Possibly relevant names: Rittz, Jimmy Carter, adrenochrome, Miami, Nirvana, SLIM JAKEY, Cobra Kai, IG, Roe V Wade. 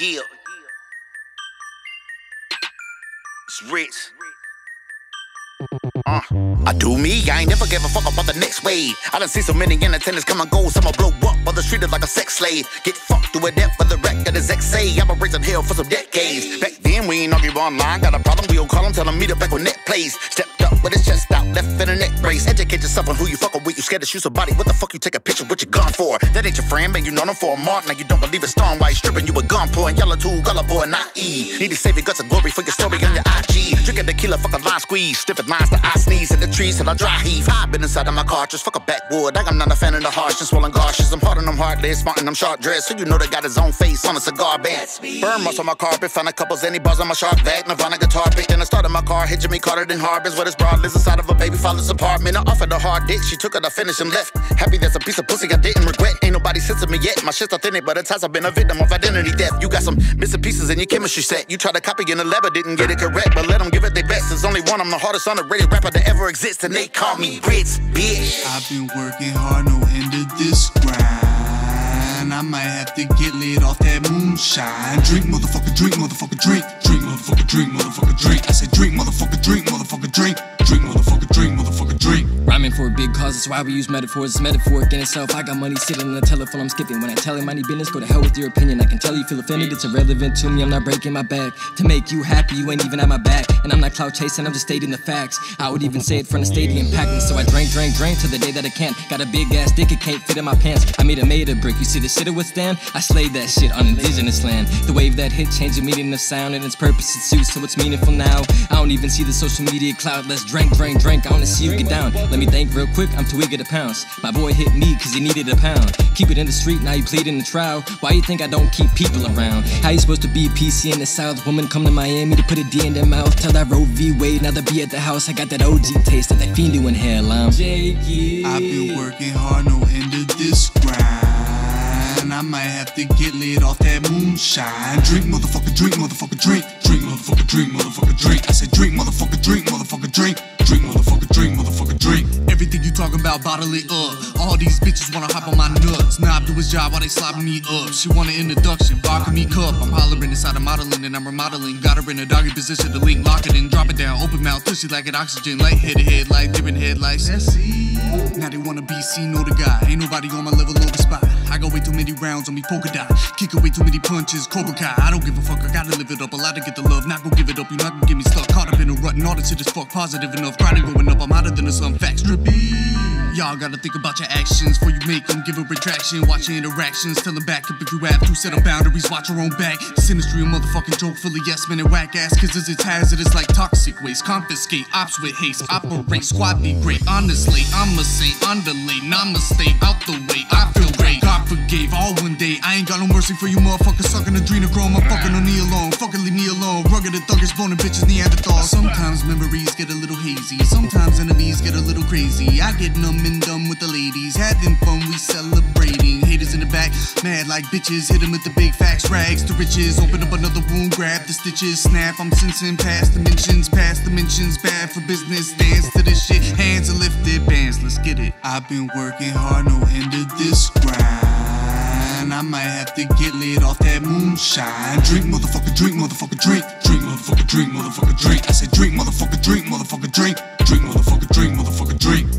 Yeah. It's Rittz. I do me, I ain't never give a fuck about the next wave. I done seen so many entertainers come and go. Some will blow up, others treated like a sex slave. Get fucked, do it up for the record is XA. I've been raising hell for some decades. Back then, we ain't argue online. Got a problem, we don't call them, tell them meet up back on net plays. Stepped up with his chest out, left in a neck brace. Educate yourself on who you fuckin' with. You scared to shoot somebody, what the fuck you take a picture, what you gone for? That ain't your friend, man, you know them for a mark. Now you don't believe it's storm, why you stripping, you a gun porn. Y'all are too gullible and naive. Need to save your guts and glory for your story on your IG. Drinking tequila, fuck a line squeeze. Stiffin' lines that I sneeze at the trees till I dry heave. I've been inside of my cartridge, fuck a backwood. Like I'm not a fan of the harsh and swollen gashes. I'm hard on them heartless, smart and I'm sharp dressed. So you know they got his own face on a cigar band. Burn muscle on my carpet, found a couple zenny bars on my sharp bag. Nirvana guitar pick, and I started my car, hit Jimmy Carter, then Harbors. Where this broad lives inside of a baby father's apartment. I offered a hard dick, she took it, I finished and left. Happy that's a piece of pussy I didn't regret. Ain't nobody censored me yet, my shit's authentic, but at times I've been a victim of identity theft. You got some missing pieces in your chemistry set. You try to copy in the lab, but didn't get it correct. But let them give it their best, there's only one, I'm the hardest on the radio rapper that ever exists, and they call me Rittz, bitch. I've been working hard, no end of this grind. I might have to get laid off that moonshine. Drink, motherfucker, drink, motherfucker, drink. Drink, motherfucker, drink, motherfucker, drink. I said drink, motherfucker, drink, motherfucker, drink. Drink, motherfucker, drink, motherfucker, drink. Rhyming for a big cause, that's why we use metaphors. It's metaphoric in itself. I got money sitting on the telephone, I'm skipping. When I tell him I need business, go to hell with your opinion. I can tell you feel offended, it's irrelevant to me. I'm not breaking my back to make you happy, you ain't even at my back. And I'm not clout chasing, I'm just stating the facts. I would even say it from the stadium packing. So I drank till the day that I can't. Got a big ass dick, it can't fit in my pants. I made a made of brick, you see the shit it withstand? I slayed that shit on indigenous land. The wave that hit changed the meaning of sound and its purpose, it suits, so it's meaningful now. I don't even see the social media cloud, let's drink, I wanna see you get down. Let me think real quick, I'm too eager to pounce. My boy hit me cause he needed a pound. Keep it in the street, now you pleading the trial. Why you think I don't keep people around? How you supposed to be PC in the South? Woman come to Miami to put a D in their mouth. Tell that Roe V Wade, now they be at the house. I got that OG taste that they fiend doing hairline. Jakey, I've been working hard, no end of this grind. I might have to get laid off that moonshine. Drink, motherfucker, drink, motherfucker, drink. Drink, motherfucker, drink, motherfucker, drink. I said drink, motherfucker, drink, motherfucker, drink. Drink, motherfucker, drink, motherfucker, drink. Everything you talking about, bottle it up. All these bitches wanna hop on my nuts. Now I do his job while they slopping me up. She want an introduction, balcony cup. I'm hollering inside of modeling and I'm remodeling. Got her in a doggy position to link, lock it in, drop it down. Open mouth, pussy like an oxygen. Light headed head, light dipping headlights. Now they wanna be seen, know the guy. Ain't nobody on my level over spot. I go way too many rounds on me polka dot. Kick away too many punches, Cobra Kai. I don't give a fuck, I gotta live it up. Allowed to get the love, not gon' give it up. You not gon' get me stuck. Caught up in a rut and all the shit is fuck. Positive enough, grinding going up. I'm hotter than the sun, facts drippy. Y'all gotta think about your actions before you make them. Give a retraction, watch your interactions. Tell them back up if you have to. Set up boundaries, watch your own back. Sinistry, a motherfucking joke full of yes men and whack ass. Cause it's hazardous like toxic waste. Confiscate, ops with haste. Operate, squad be great. Honestly, I'ma say underlay. Namaste, out the way. I feel great. Forgave all one day. I ain't got no mercy for you motherfuckers sucking adrenochrome. I'm fucking on me alone. Fucking leave me alone. Rugged and thuggish, bone and bitches, Neanderthal. Sometimes memories get a little hazy. Sometimes enemies get a little crazy. I get numb and dumb with the ladies. Having fun, we celebrating. Haters in the back, mad like bitches. Hit them with the big facts, rags to riches. Open up another wound, grab the stitches. Snap, I'm sensing past dimensions, bad for business. Dance to this shit, hands are lifted, bands, let's get it. I've been working hard, no end of this grind. I might have to get laid off that moonshine. Drink, motherfucker, drink, motherfucker, drink. Drink, motherfucker, drink, motherfucker, drink. I said drink, motherfucker, drink, motherfucker, drink. Drink, motherfucker, drink, motherfucker, drink.